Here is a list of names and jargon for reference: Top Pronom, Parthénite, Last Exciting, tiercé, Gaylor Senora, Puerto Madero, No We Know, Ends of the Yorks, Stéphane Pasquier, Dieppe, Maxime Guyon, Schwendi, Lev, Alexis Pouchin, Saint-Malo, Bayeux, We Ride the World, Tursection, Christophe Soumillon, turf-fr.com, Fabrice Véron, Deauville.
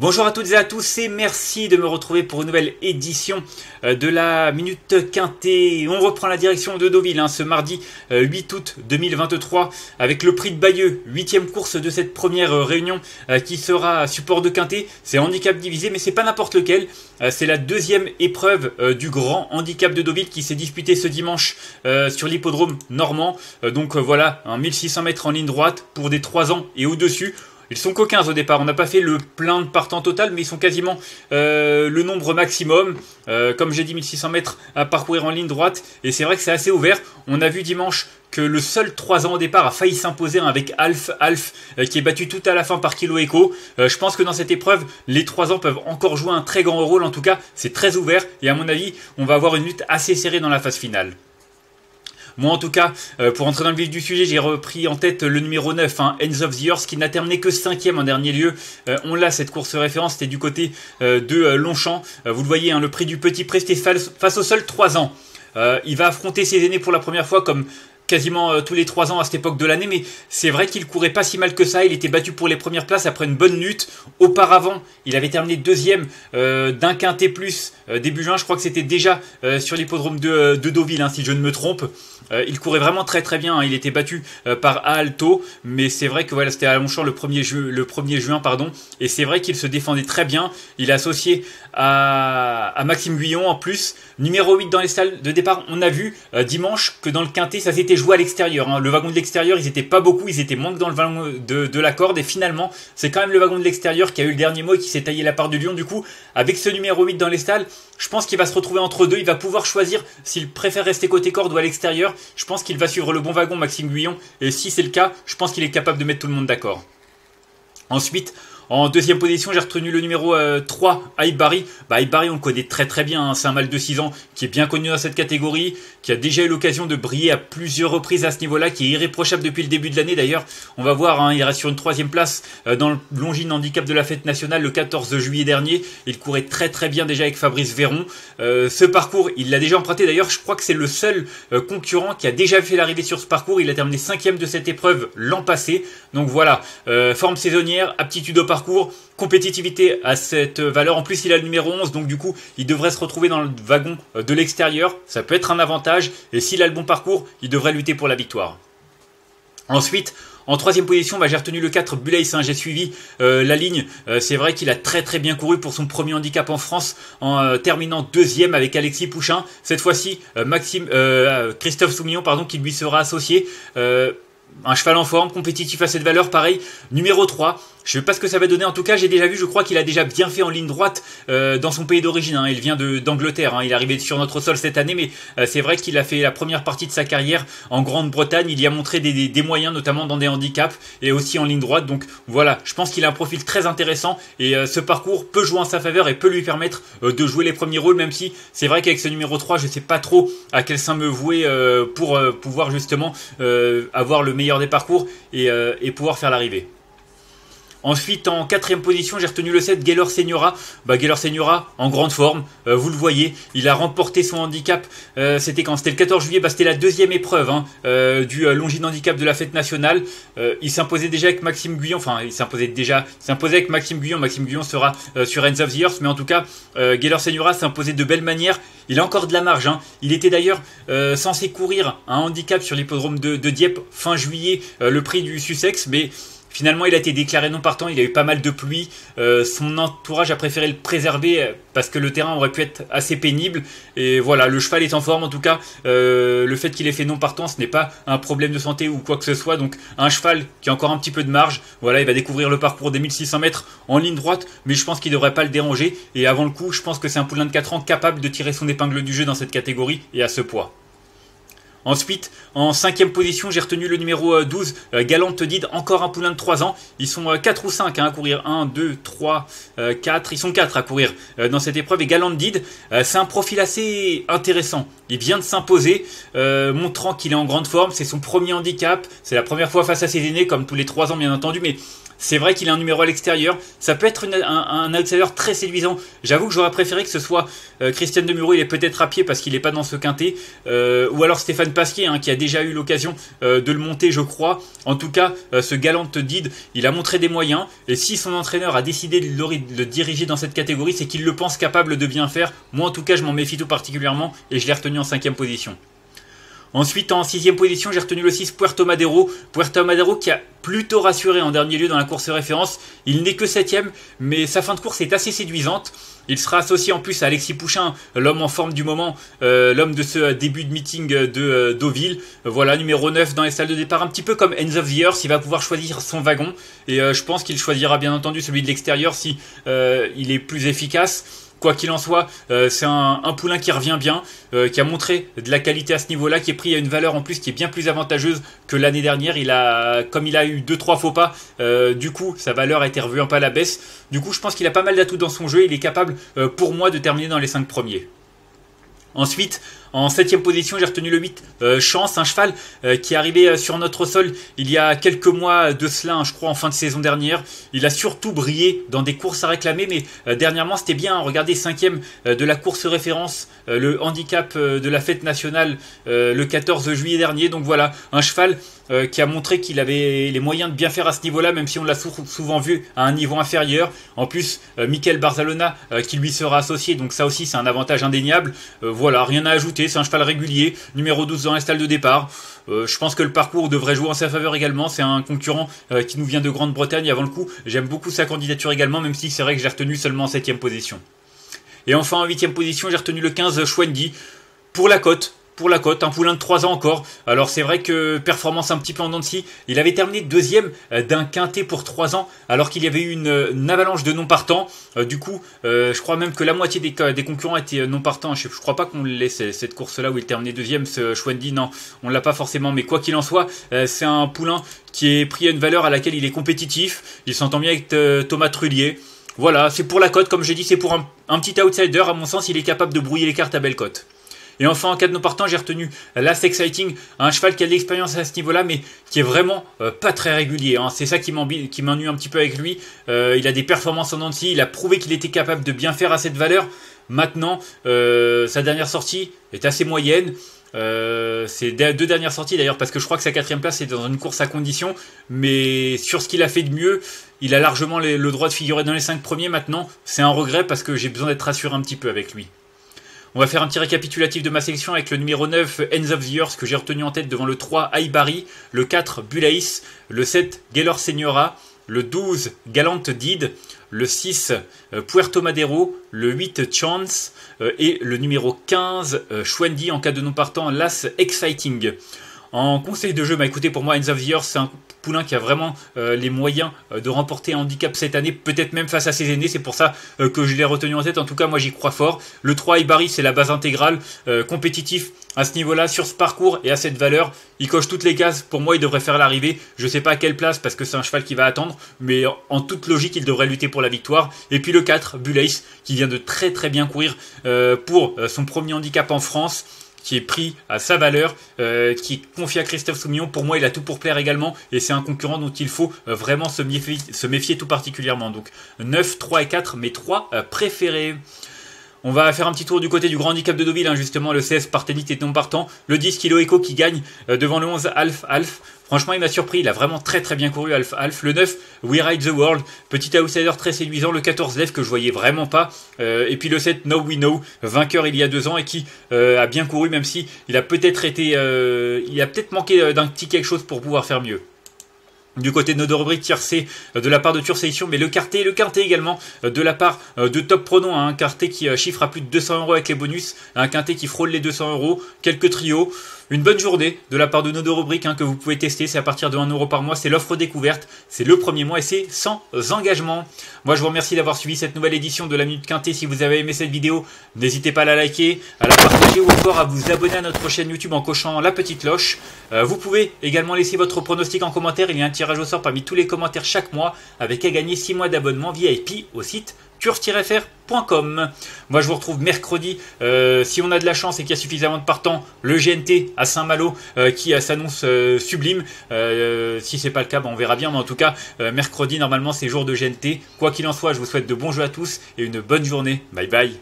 Bonjour à toutes et à tous et merci de me retrouver pour une nouvelle édition de la Minute Quintée. On reprend la direction de Deauville ce mardi 8 août 2023 avec le prix de Bayeux, 8e course de cette première réunion qui sera support de Quintée. C'est handicap divisé mais c'est pas n'importe lequel. C'est la deuxième épreuve du grand handicap de Deauville qui s'est disputée ce dimanche sur l'hippodrome normand. Donc voilà, 1600 mètres en ligne droite pour des 3 ans et au-dessus. Ils sont qu'au 15 au départ, on n'a pas fait le plein de partants total, mais ils sont quasiment le nombre maximum. Comme j'ai dit, 1600 mètres à parcourir en ligne droite, et c'est vrai que c'est assez ouvert. On a vu dimanche que le seul 3 ans au départ a failli s'imposer avec Alf qui est battu tout à la fin par Kilo Echo. Je pense que dans cette épreuve, les 3 ans peuvent encore jouer un très grand rôle. En tout cas, c'est très ouvert, et à mon avis, on va avoir une lutte assez serrée dans la phase finale. Moi, en tout cas, pour entrer dans le vif du sujet, j'ai repris en tête le numéro 9, Ends of the Yorks, qui n'a terminé que 5e en dernier lieu. On l'a, cette course référence, c'était du côté de Longchamp. Vous le voyez, le prix du petit prix, c'était face au seul 3 ans. Il va affronter ses aînés pour la première fois comme quasiment tous les 3 ans à cette époque de l'année, mais c'est vrai qu'il courait pas si mal que ça. Il était battu pour les premières places après une bonne lutte. Auparavant, il avait terminé 2e d'un quintet plus début juin. Je crois que c'était déjà sur l'hippodrome de Deauville, si je ne me trompe. Il courait vraiment très très bien. Il était battu par Aalto, mais c'est vrai que voilà, c'était à Longchamp le 1er juin, et c'est vrai qu'il se défendait très bien. Il est associé à Maxime Guyon en plus. Numéro 8 dans les salles de départ, on a vu dimanche que dans le quintet, ça s'était joué à l'extérieur. Le wagon de l'extérieur, ils n'étaient pas beaucoup, ils étaient moins que dans le wagon de la corde. Et finalement, c'est quand même le wagon de l'extérieur qui a eu le dernier mot et qui s'est taillé la part du lion. Du coup, avec ce numéro 8 dans les stalles, je pense qu'il va se retrouver entre deux. Il va pouvoir choisir s'il préfère rester côté corde ou à l'extérieur. Je pense qu'il va suivre le bon wagon, Maxime Guyon. Et si c'est le cas, je pense qu'il est capable de mettre tout le monde d'accord. Ensuite, en deuxième position, j'ai retenu le numéro 3, Aïbari. Bah, Aïbari, on le connaît très très bien. C'est un mâle de 6 ans qui est bien connu dans cette catégorie, qui a déjà eu l'occasion de briller à plusieurs reprises à ce niveau-là, qui est irréprochable depuis le début de l'année. D'ailleurs, on va voir, il reste sur une 3e place dans le Longines handicap de la fête nationale le 14 juillet dernier. Il courait très très bien déjà avec Fabrice Véron. Ce parcours, il l'a déjà emprunté. D'ailleurs, je crois que c'est le seul concurrent qui a déjà fait l'arrivée sur ce parcours. Il a terminé 5e de cette épreuve l'an passé. Donc voilà, forme saisonnière, aptitude au parcours, compétitivité à cette valeur. En plus, il a le numéro 11, donc du coup, il devrait se retrouver dans le wagon de l'extérieur. Ça peut être un avantage, et s'il a le bon parcours, il devrait lutter pour la victoire. Ensuite, en 3e position, j'ai retenu le 4, Buleys Saint. J'ai suivi la ligne. C'est vrai qu'il a très très bien couru pour son premier handicap en France en terminant 2e avec Alexis Pouchin. Cette fois-ci, Christophe Soumillon, qui lui sera associé. Un cheval en forme, compétitif à cette valeur, pareil. Numéro 3, je ne sais pas ce que ça va donner. En tout cas, j'ai déjà vu, je crois qu'il a déjà bien fait en ligne droite dans son pays d'origine. Il vient d'Angleterre, il est arrivé sur notre sol cette année, mais c'est vrai qu'il a fait la première partie de sa carrière en Grande-Bretagne. Il y a montré des moyens, notamment dans des handicaps et aussi en ligne droite. Donc voilà, je pense qu'il a un profil très intéressant et ce parcours peut jouer en sa faveur et peut lui permettre de jouer les premiers rôles, même si c'est vrai qu'avec ce numéro 3, je ne sais pas trop à quel sein me vouer pour pouvoir justement avoir le meilleur des parcours et pouvoir faire l'arrivée. Ensuite, en 4e position, j'ai retenu le 7, Gaylor Senora. Gaylor Senora, en grande forme, vous le voyez, il a remporté son handicap, c'était quand? C'était le 14 juillet, c'était la 2e épreuve du Longines handicap de la fête nationale. Il s'imposait déjà avec Maxime Guyon, il s'imposait avec Maxime Guyon. Maxime Guyon sera sur Ends of the Earth, mais en tout cas, Gaylor Senora s'imposait de belle manière. Il a encore de la marge, Il était d'ailleurs censé courir un handicap sur l'hippodrome de Dieppe fin juillet, le prix du Sussex, mais finalement, il a été déclaré non partant, il a eu pas mal de pluie. Son entourage a préféré le préserver parce que le terrain aurait pu être assez pénible. Et voilà, le cheval est en forme en tout cas. Le fait qu'il ait fait non partant, ce n'est pas un problème de santé ou quoi que ce soit. Donc un cheval qui a encore un petit peu de marge. Voilà, il va découvrir le parcours des 1600 mètres en ligne droite. Mais je pense qu'il ne devrait pas le déranger. Et avant le coup, je pense que c'est un poulain de 4 ans capable de tirer son épingle du jeu dans cette catégorie et à ce poids. Ensuite, en 5e position, j'ai retenu le numéro 12, Galant Te Did, encore un poulain de 3 ans. Ils sont 4 ou 5 à courir, 1, 2, 3, 4, ils sont 4 à courir dans cette épreuve. Et Galant Te Did, c'est un profil assez intéressant. Il vient de s'imposer, montrant qu'il est en grande forme. C'est son premier handicap, c'est la première fois face à ses aînés, comme tous les 3 ans bien entendu, mais C'est vrai qu'il a un numéro à l'extérieur. Ça peut être un outsider très séduisant. J'avoue que j'aurais préféré que ce soit Christian De Muro. Il est peut-être à pied parce qu'il n'est pas dans ce quintet. Ou alors Stéphane Pasquier, hein, qui a déjà eu l'occasion de le monter, je crois. En tout cas, ce Galant Te Did, il a montré des moyens. Et si son entraîneur a décidé de le diriger dans cette catégorie, c'est qu'il le pense capable de bien faire. Moi, en tout cas, je m'en méfie tout particulièrement et je l'ai retenu en 5e position. Ensuite, en 6e position, j'ai retenu le 6 Puerto Madero. Puerto Madero qui a plutôt rassuré en dernier lieu dans la course référence. Il n'est que 7e, mais sa fin de course est assez séduisante. Il sera associé en plus à Alexis Pouchin, l'homme en forme du moment, l'homme de ce début de meeting de Deauville. Voilà, numéro 9 dans les salles de départ, un petit peu comme Ends of the Yorks, il va pouvoir choisir son wagon. Et je pense qu'il choisira bien entendu celui de l'extérieur si il est plus efficace. Quoi qu'il en soit, c'est un poulain qui revient bien, qui a montré de la qualité à ce niveau-là, qui est pris à une valeur en plus qui est bien plus avantageuse que l'année dernière. Comme il a eu 2-3 faux pas, du coup, sa valeur a été revue un peu à la baisse. Du coup, je pense qu'il a pas mal d'atouts dans son jeu. Il est capable, pour moi, de terminer dans les 5 premiers. Ensuite, en 7e position, j'ai retenu le 8 Chance, un cheval qui est arrivé sur notre sol il y a quelques mois de cela, hein, je crois en fin de saison dernière. Il a surtout brillé dans des courses à réclamer, mais dernièrement c'était bien, hein, regardez, 5e de la course référence, le handicap de la fête nationale le 14 juillet dernier. Donc voilà, un cheval qui a montré qu'il avait les moyens de bien faire à ce niveau-là, même si on l'a souvent vu à un niveau inférieur. En plus, Mickael Barzalona qui lui sera associé, donc ça aussi c'est un avantage indéniable. Voilà, rien à ajouter. C'est un cheval régulier, numéro 12 dans les stalles de départ. Je pense que le parcours devrait jouer en sa faveur également. C'est un concurrent qui nous vient de Grande-Bretagne avant le coup. J'aime beaucoup sa candidature également, même si c'est vrai que j'ai retenu seulement en 7e position. Et enfin en 8e position, j'ai retenu le 15 Schwendi pour la cote. Pour la cote, un poulain de 3 ans encore. Alors c'est vrai que performance un petit peu en dents de scie. Il avait terminé 2e d'un quintet pour 3 ans alors qu'il y avait eu une avalanche de non-partants. Du coup, je crois même que la moitié des concurrents étaient non-partants. Je crois pas qu'on laissait cette course-là où il terminait 2e, ce Schwendi. Non, on l'a pas forcément. Mais quoi qu'il en soit, c'est un poulain qui est pris à une valeur à laquelle il est compétitif. Il s'entend bien avec Thomas Trullier. Voilà, c'est pour la cote. Comme j'ai dit, c'est pour un petit outsider. À mon sens, il est capable de brouiller les cartes à belle cote. Et enfin, en cas de non partant, j'ai retenu Last Exciting, un cheval qui a de l'expérience à ce niveau-là, mais qui est vraiment pas très régulier, hein. C'est ça qui m'ennuie un petit peu avec lui. Il a des performances en dents de scie, il a prouvé qu'il était capable de bien faire à cette valeur. Maintenant, sa dernière sortie est assez moyenne. Ses deux dernières sorties d'ailleurs, parce que je crois que sa 4e place est dans une course à condition. Mais sur ce qu'il a fait de mieux, il a largement le droit de figurer dans les 5 premiers maintenant. C'est un regret parce que j'ai besoin d'être rassuré un petit peu avec lui. On va faire un petit récapitulatif de ma sélection avec le numéro 9, Ends of the Yorks, que j'ai retenu en tête devant le 3, Aïbari, le 4, Buleys, le 7, Gaylor Senora, le 12, Galant Te Did, le 6, Puerto Madero, le 8, Chance, et le numéro 15, Schwendi, en cas de non partant, Last Exciting. En conseil de jeu, bah écoutez, pour moi, Ends of the Yorks, c'est un poulain qui a vraiment les moyens de remporter un handicap cette année, peut-être même face à ses aînés. C'est pour ça que je l'ai retenu en tête. En tout cas, moi, j'y crois fort. Le 3 Aïbari, c'est la base intégrale, compétitif à ce niveau-là, sur ce parcours et à cette valeur. Il coche toutes les cases. Pour moi, il devrait faire l'arrivée. Je ne sais pas à quelle place, parce que c'est un cheval qui va attendre, mais en toute logique, il devrait lutter pour la victoire. Et puis le 4, Buleys, qui vient de très très bien courir pour son premier handicap en France, qui est pris à sa valeur, qui est confié à Christophe Soumillon. Pour moi, il a tout pour plaire également, et c'est un concurrent dont il faut vraiment se méfier tout particulièrement. Donc 9, 3 et 4, mes 3 préférés. On va faire un petit tour du côté du grand handicap de Deauville, hein, justement le 16 Parthénite est non partant, le 10 Kilo Echo qui gagne devant le 11 Half-Half. Franchement, il m'a surpris, il a vraiment très très bien couru Alf. Le 9, We Ride the World, petit outsider très séduisant. Le 14, Lev, que je voyais vraiment pas. Et puis le 7, No We Know, vainqueur il y a 2 ans et qui a bien couru, même si il a peut-être été, il a peut-être manqué d'un petit quelque chose pour pouvoir faire mieux. Du côté de nos rubriques tiercées de la part de Tursection, mais le quintet également de la part de Top Pronom, hein, un quintet qui chiffre à plus de 200 € avec les bonus, un quintet qui frôle les 200 €, quelques trios. Une bonne journée de la part de nos deux rubriques, hein, que vous pouvez tester, c'est à partir de 1 € par mois, c'est l'offre découverte, c'est le premier mois et c'est sans engagement. Moi je vous remercie d'avoir suivi cette nouvelle édition de la Minute Quintet. Si vous avez aimé cette vidéo, n'hésitez pas à la liker, à la partager ou encore à vous abonner à notre chaîne YouTube en cochant la petite cloche. Vous pouvez également laisser votre pronostic en commentaire, il y a un tirage au sort parmi tous les commentaires chaque mois avec à gagner 6 mois d'abonnement VIP au site turf-fr.com. Moi, je vous retrouve mercredi. Si on a de la chance et qu'il y a suffisamment de partants, le GNT à Saint-Malo qui s'annonce sublime. Si c'est pas le cas, ben, on verra bien. Mais en tout cas, mercredi, normalement, c'est jour de GNT. Quoi qu'il en soit, je vous souhaite de bons jeux à tous et une bonne journée. Bye bye.